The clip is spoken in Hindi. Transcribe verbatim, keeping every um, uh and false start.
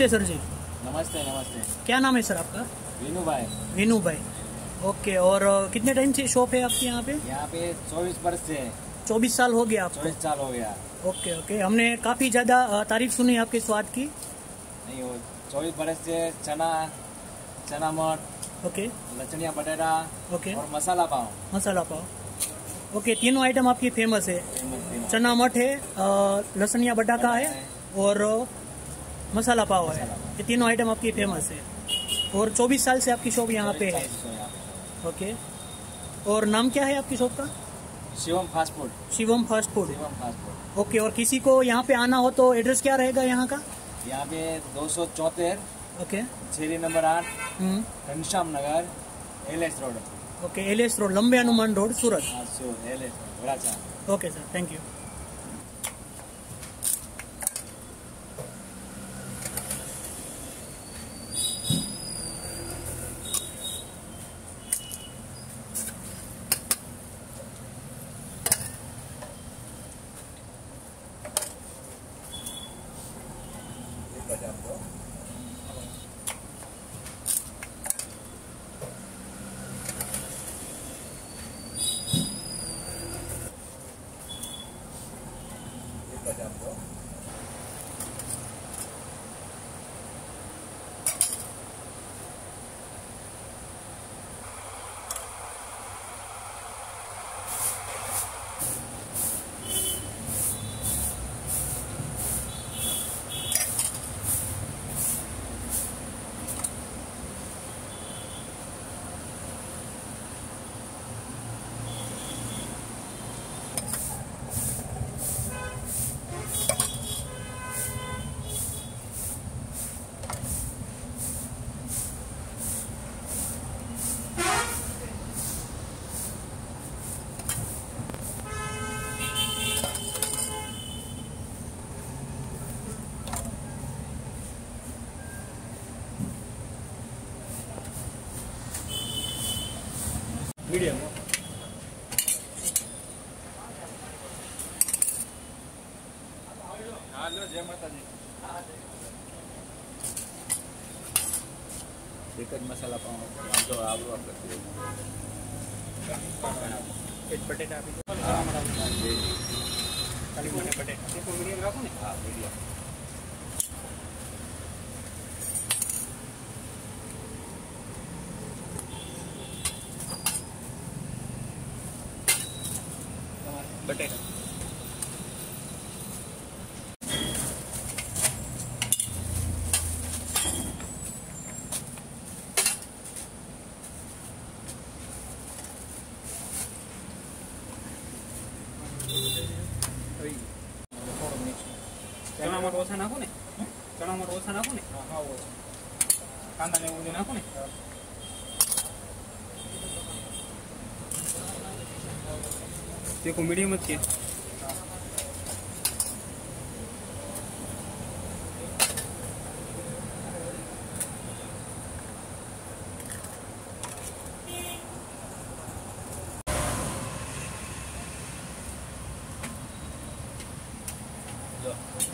नमस्ते सर जी। नमस्ते नमस्ते। क्या नाम है सर आपका? वीनू भाई। वीनू भाई, ओके। और कितने टाइम से शॉप है आपकी यहाँ पे? यहाँ पे चौबीस वर्ष से। चौबीस साल हो गया आपको? चौबीस साल हो गया। Okay okay. हमने काफी ज्यादा तारीफ सुनी आपके स्वाद की। नहीं, वो चौबीस वर्ष से चना चना मठ, ओके, लसनिया बटाटा, ओके, और मसाला पाव। मसाला पाव, ओके। तीनों आइटम आपकी फेमस है। चना मठ है, लसनिया बटाका है और मसाला पाव है। ये तीनों आइटम आपकी फेमस है। और चौबीस साल से आपकी शॉप यहाँ पे है, ओके। और नाम क्या है आपकी शॉप का? Shivam fast food. Shivam fast food, okay. और किसी को यहाँ पे आना हो तो एड्रेस क्या रहेगा यहाँ का? यहाँ पे दो सौ चौहत्तर ओके छेरी नंबर आठ, Ghanshyam Nagar, L S road. Okay, L S road, Lambe Hanuman road, Surat. Okay sir, thank you. Medium hello, जय माता जी। एक मसाला पाव, जो आप लोग करते हो, एक पटेटा आप दो, खाली कोने पटेटा, देखो मीडियम रखो ना। हां, मीडियम। ओसा नाखो ने, चना मठ ओसा नाखो ने। हाँ, वो कांदा ने उदे नाखो ने। देखो मीडियम अच्छी है। लो।